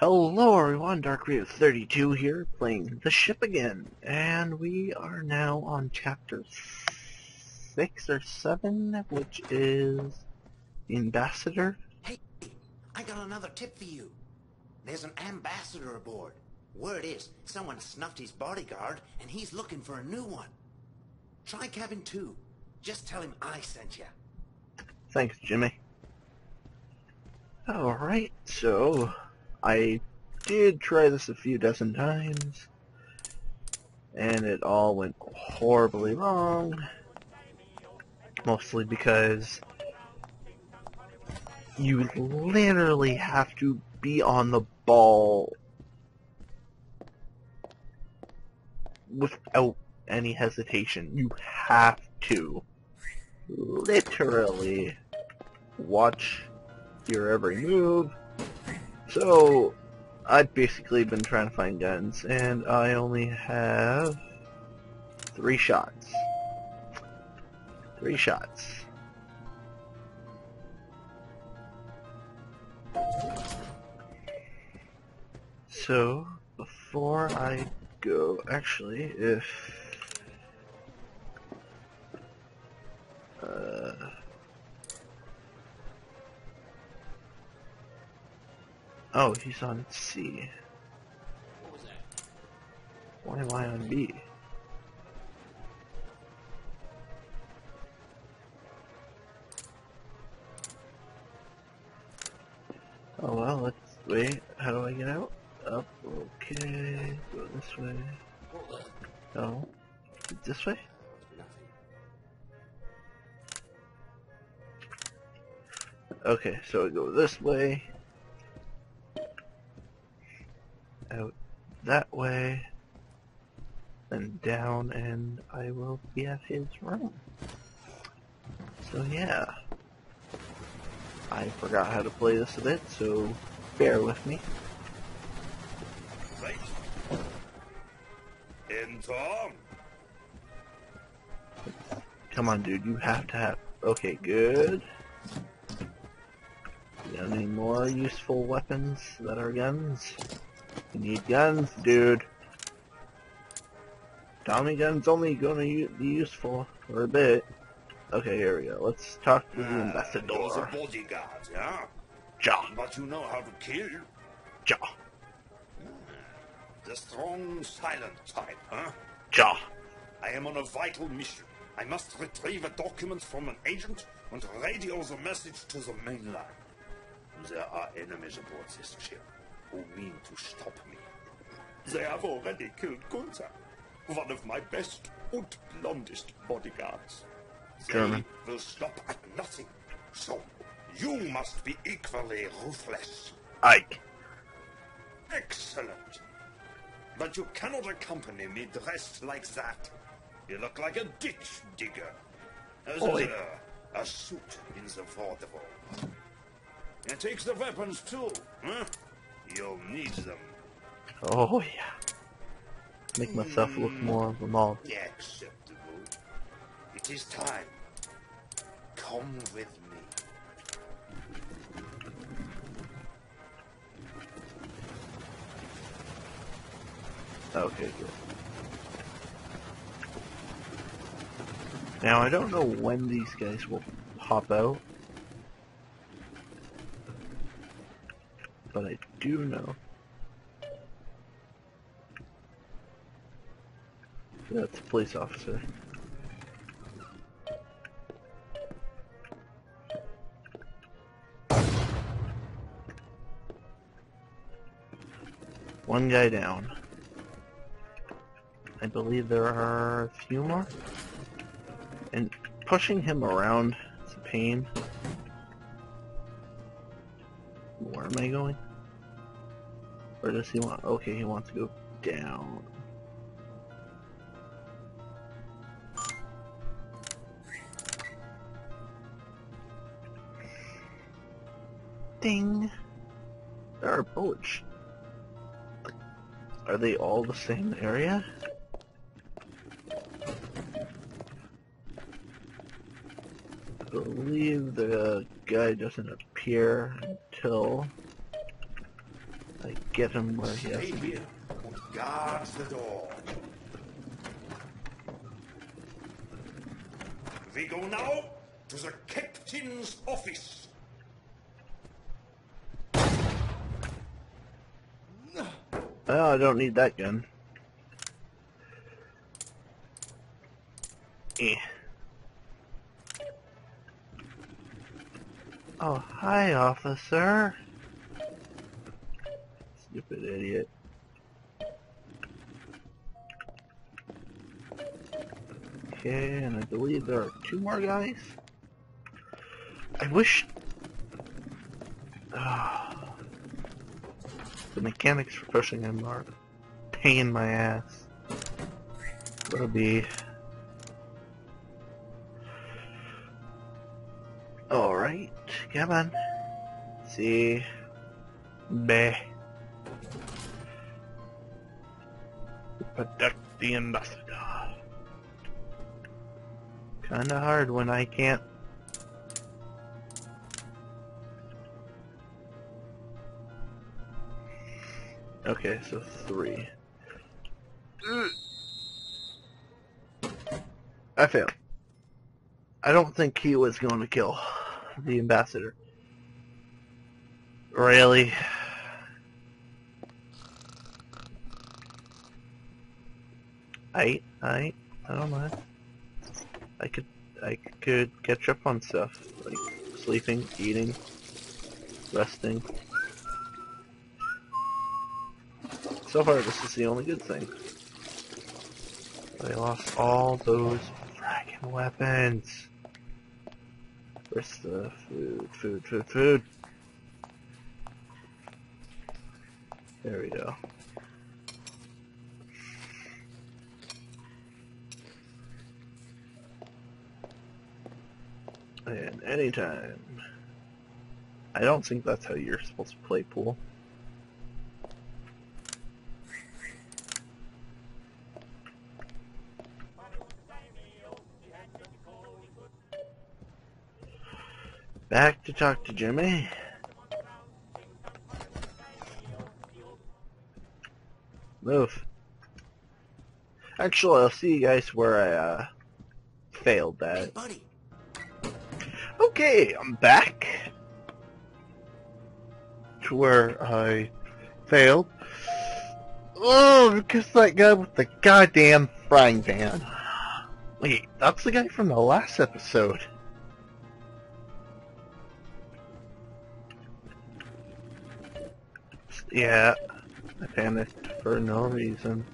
Hello everyone, DarkRio32 here, playing The Ship again, and we are now on chapter 6 or 7, which is Ambassador. Hey, I got another tip for you. There's an ambassador aboard. Word is, someone snuffed his bodyguard, and he's looking for a new one. Try cabin 2. Just tell him I sent you. Thanks, Jimmy. Alright, so I did try this a few dozen times, and it all went horribly wrong, mostly because you literally have to be on the ball without any hesitation. You have to literally watch your every move. So, I've basically been trying to find guns, and I only have 3 shots. 3 shots. So, before I go, actually, if oh, he's on C. What was that? Why am I on B? Oh well, let's wait. How do I get out? Up. Okay. Go this way. No. This way? Okay, so I go this way. Out that way, then down, and I will be at his room. So yeah, I forgot how to play this a bit, so bear with me. Right. In Tom. Come on, dude, you have to have. Okay, good. You got any more useful weapons that are guns? You need guns, dude. Tommy guns only gonna be useful for a bit. Okay, here we go. Let's talk to the ambassador. Those are bodyguards, yeah? Ja. But you know how to kill. Ja. The strong, silent type, huh? Ja. I am on a vital mission. I must retrieve a document from an agent and radio the message to the mainland. There are enemies aboard this ship who mean to stop me. They have already killed Gunther, one of my best and blondest bodyguards. They will stop at nothing, so you must be equally ruthless. Ike. Excellent. But you cannot accompany me dressed like that. You look like a ditch digger. A suit in the vaudeville. And takes the weapons too, huh? You'll need them. Oh yeah. Make myself look more remote. Acceptable. It is time. Come with me. Okay, good. Now I don't know when these guys will pop out, but I do know that's a police officer. One guy down. I believe there are a few more. And pushing him around is a pain. Where am I going? Or does he want? Okay, he wants to go down. Ding! There are bullets. Are they all the same area? I believe the guy doesn't appear until Like, get him where he has to be. Guards the door. We go now to the captain's office. Well, I don't need that gun. Eh. Oh, hi, officer. Stupid idiot. Okay, and I believe there are two more guys. I wish... Oh, the mechanics for pushing him are a pain in my ass. That'll be... Alright, come on. See... Beh. Protect the ambassador. Kinda hard when I can't. Okay, so 3. I failed. I don't think he was going to kill the ambassador. Really? I don't mind. I could catch up on stuff, like sleeping, eating, resting. So far this is the only good thing. But I lost all those fracking weapons. Where's the food? There we go. And anytime. I don't think that's how you're supposed to play pool. Back to talk to Jimmy. Move. Actually, I'll see you guys where I failed that. Hey, buddy. Okay, I'm back to where I failed. Oh, because that guy with the goddamn frying pan. Wait, that's the guy from the last episode. Yeah, I panicked for no reason.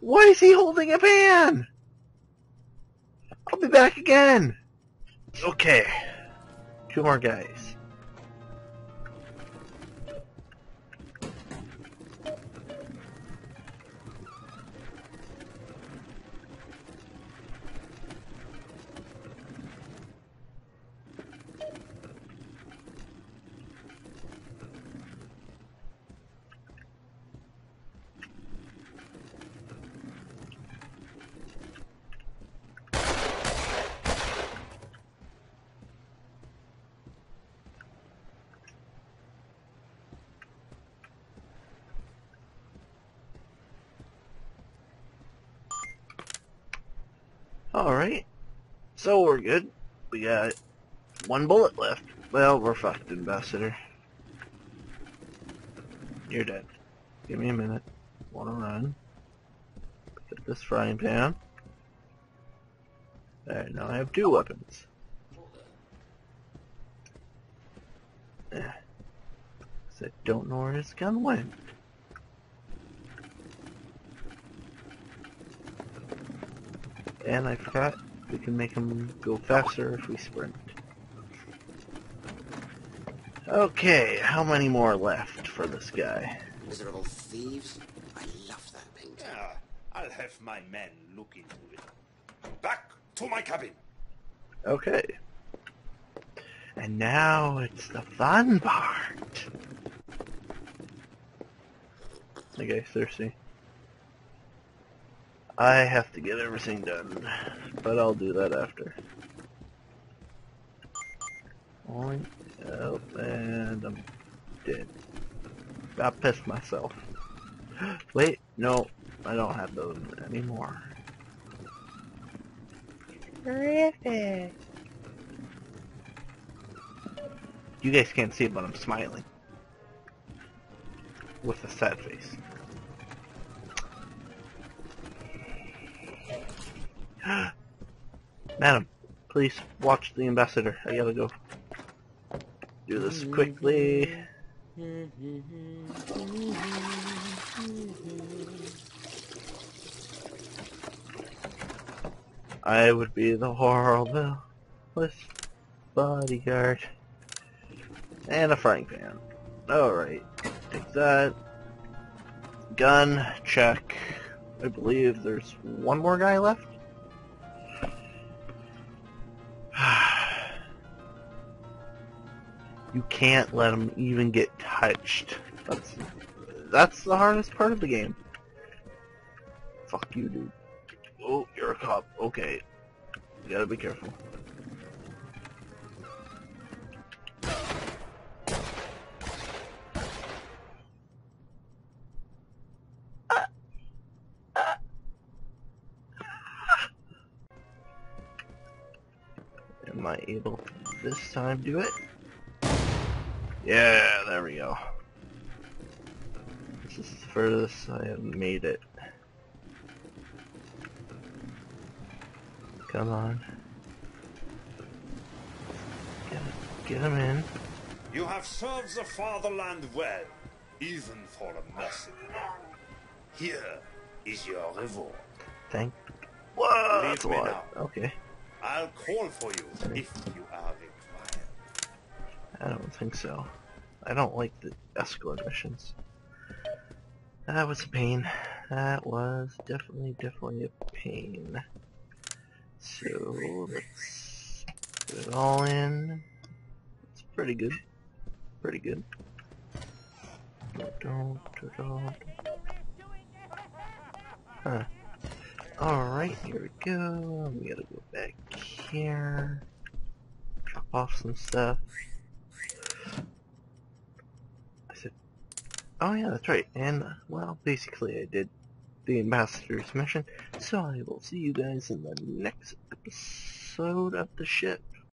Why is he holding a pan? I'll be back again. Okay. 2 more guys. Alright, so we're good. We got 1 bullet left. Well, we're fucked, Ambassador. You're dead. Give me a minute. Wanna run. Pick up this frying pan. Alright, now I have 2 weapons. Yeah. 'Cause I don't know where his gun went. And I forgot we can make him go faster if we sprint. Okay, how many more left for this guy? Miserable thieves! I love that painting. Yeah, I'll have my men look into it. Back to my cabin. Okay. And now it's the fun part. The guy's thirsty. I have to get everything done, but I'll do that after. Oink, oh, and I'm dead. I pissed myself. Wait, no, I don't have those anymore. Terrific. You guys can't see it, but I'm smiling. With a sad face. Madam, please watch the ambassador. I gotta go. Do this quickly. I would be the horriblest bodyguard. And a frying pan. Alright. Take that. Gun. Check. I believe there's one more guy left. You can't let him even get touched. That's the hardest part of the game. Fuck you, dude. Oh, you're a cop. Okay. You gotta be careful. Am I able to this time do it? Yeah, there we go. This is the furthest I have made it. Come on. Get him in. You have served the fatherland well, even for a mercenary. Here is your reward. Thank you. Whoa, that's a lot. Okay. I'll call for you if you are required. I don't think so. I don't like the escort missions. That was a pain. That was definitely a pain. So let's put it all in. It's pretty good. Pretty good. Huh. Alright, here we go. We gotta go back here. Drop off some stuff. Oh yeah, that's right, and well, basically I did the ambassador's mission, so I will see you guys in the next episode of The Ship.